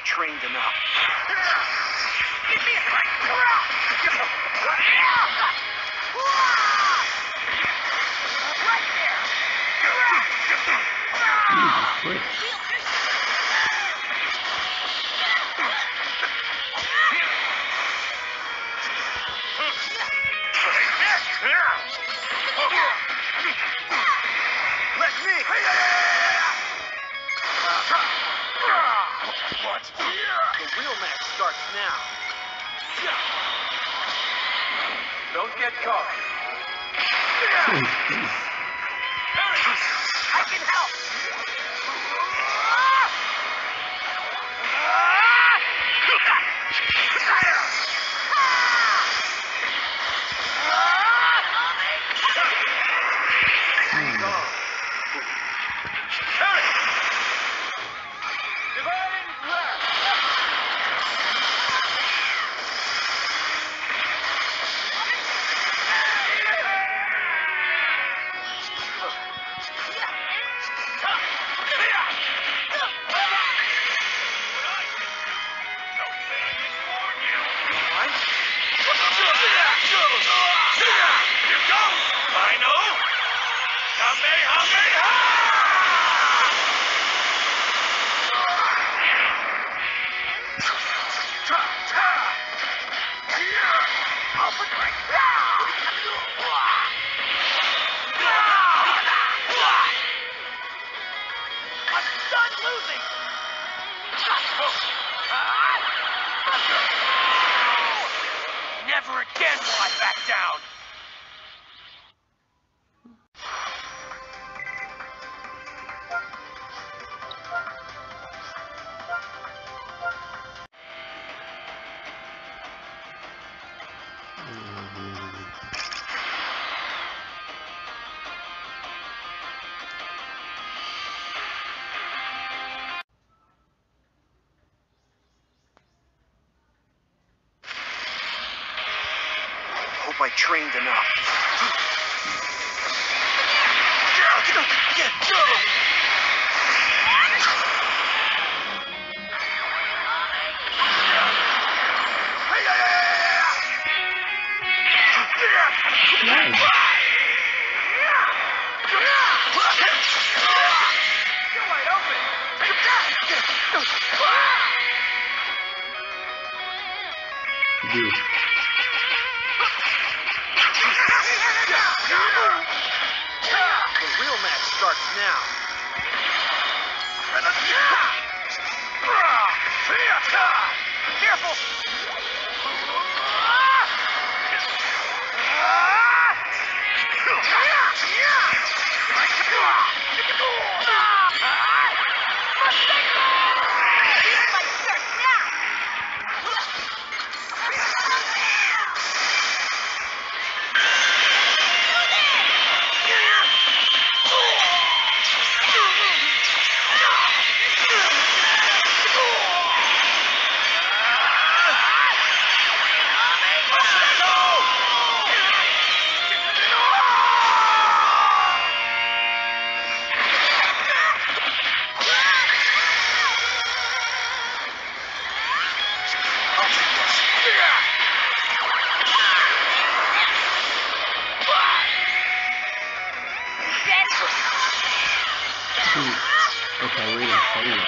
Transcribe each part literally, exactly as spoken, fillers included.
I trained enough. Give me a break. Right there. Jesus Christ. Don't get caught. I can help. Never again will I back down! I trained enough. Dude. Okay, wait a second. You're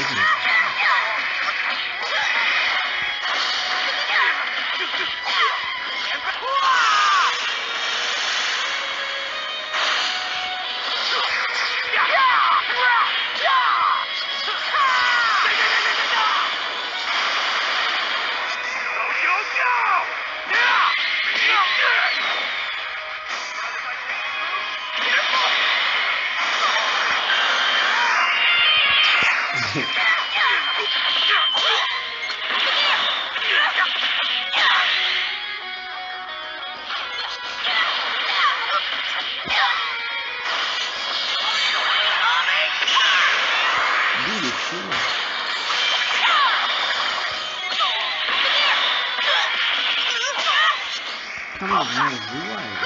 isn't it? Come on, man, rewind.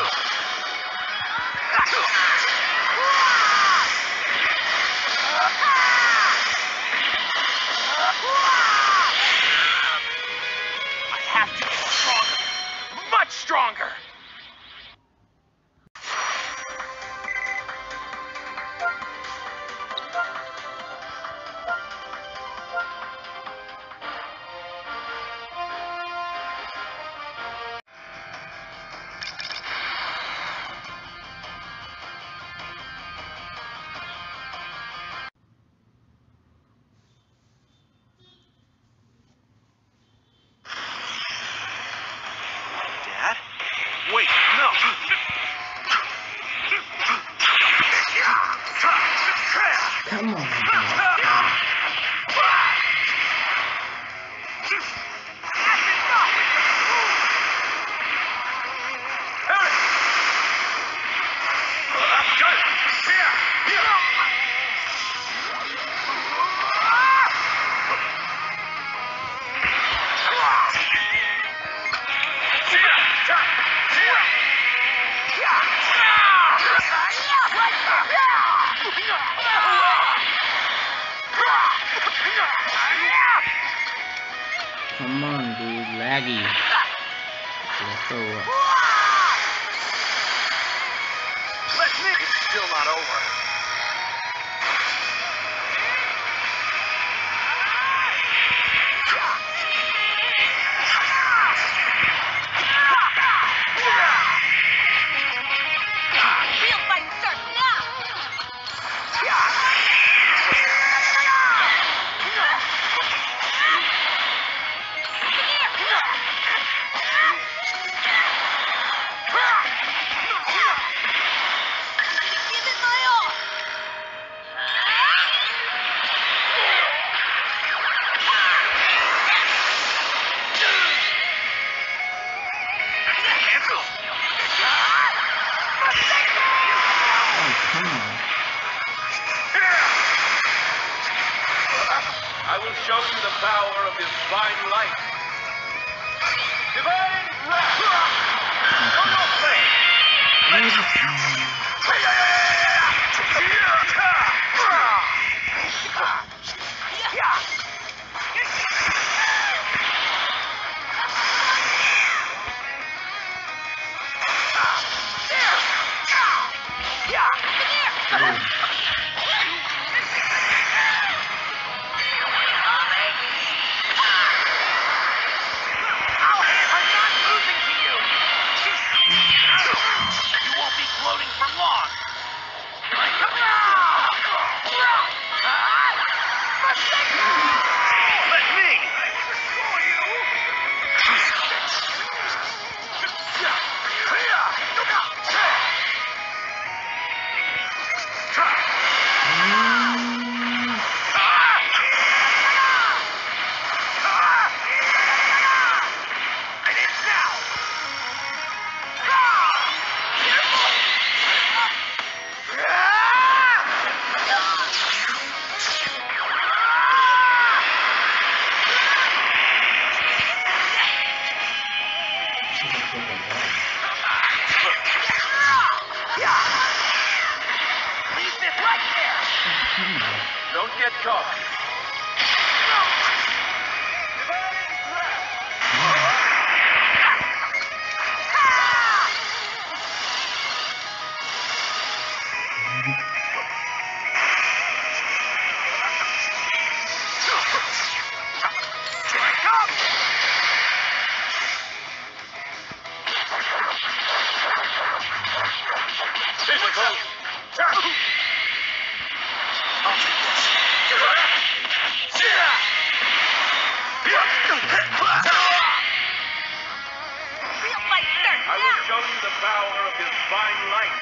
Stronger. Wait, no! Come on, man. Come on, dude, laggy. Let's go. Let's make it still not over. Show you the power of his divine light. Divine wrath! One more thing! Let's go! divine light.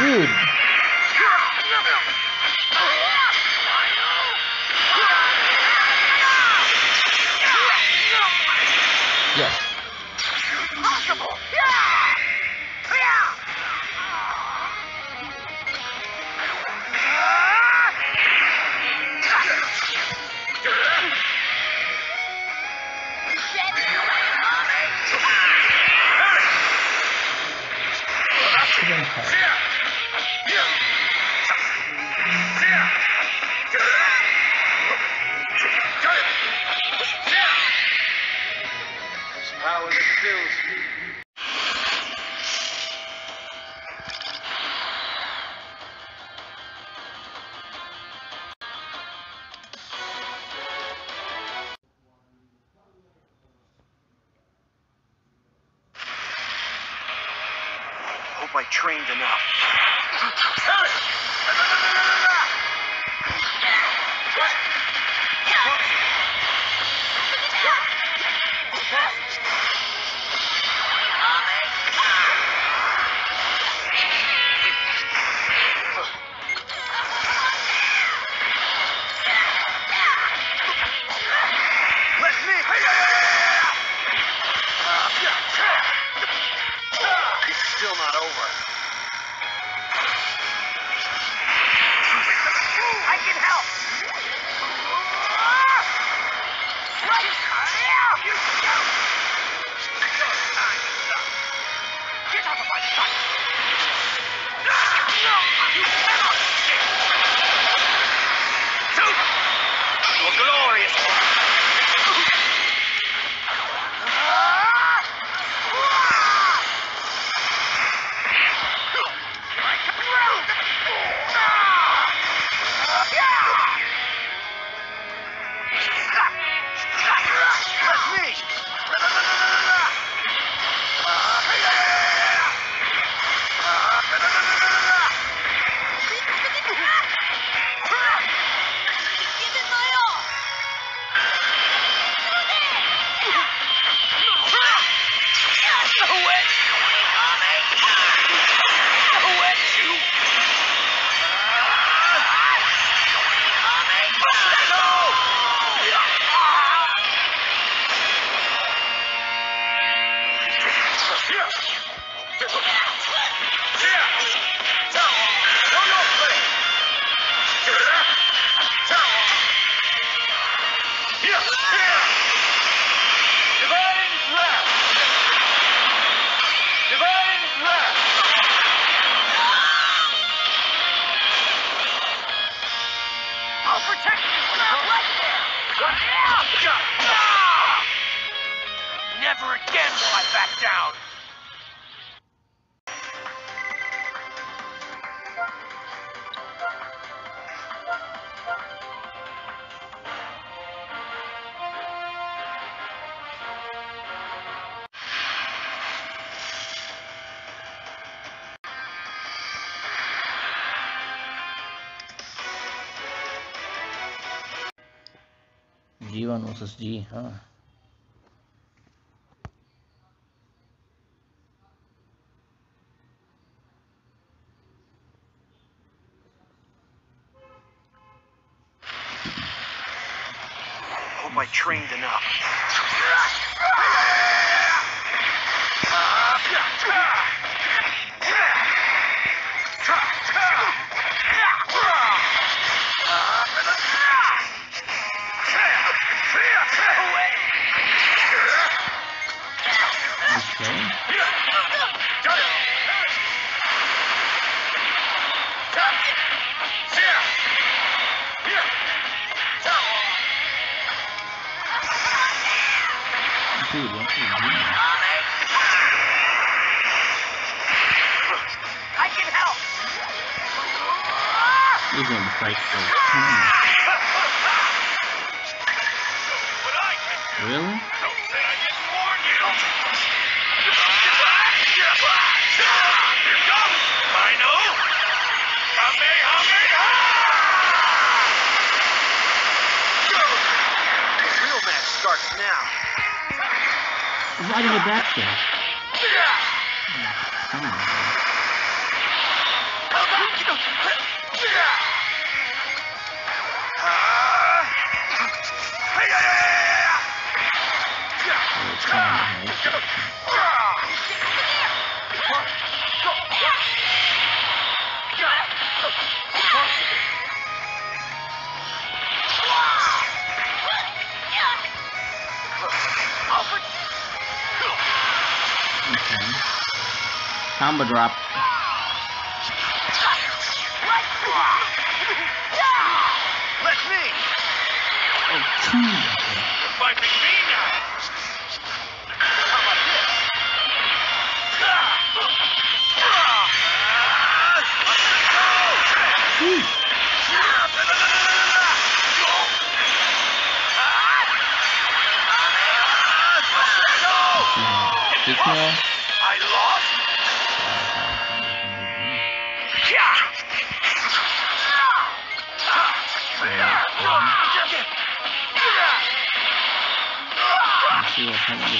Dude. Yes. I trained enough. Never again will I back down! G one versus G, huh? I trained enough. I can You're going to fight for a time. Really? Don't say I didn't warn you. Here comes Rhino. Kamehameha! The real match starts now. Why did it back there? Come on. Combo drop. Let me. Oh, two. You're fighting me now. How about this? I lost. See what kind of dude.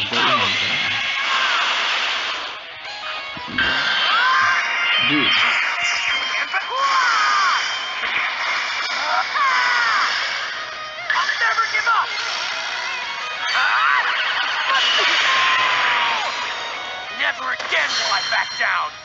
I'll never give up. Never again will I back down.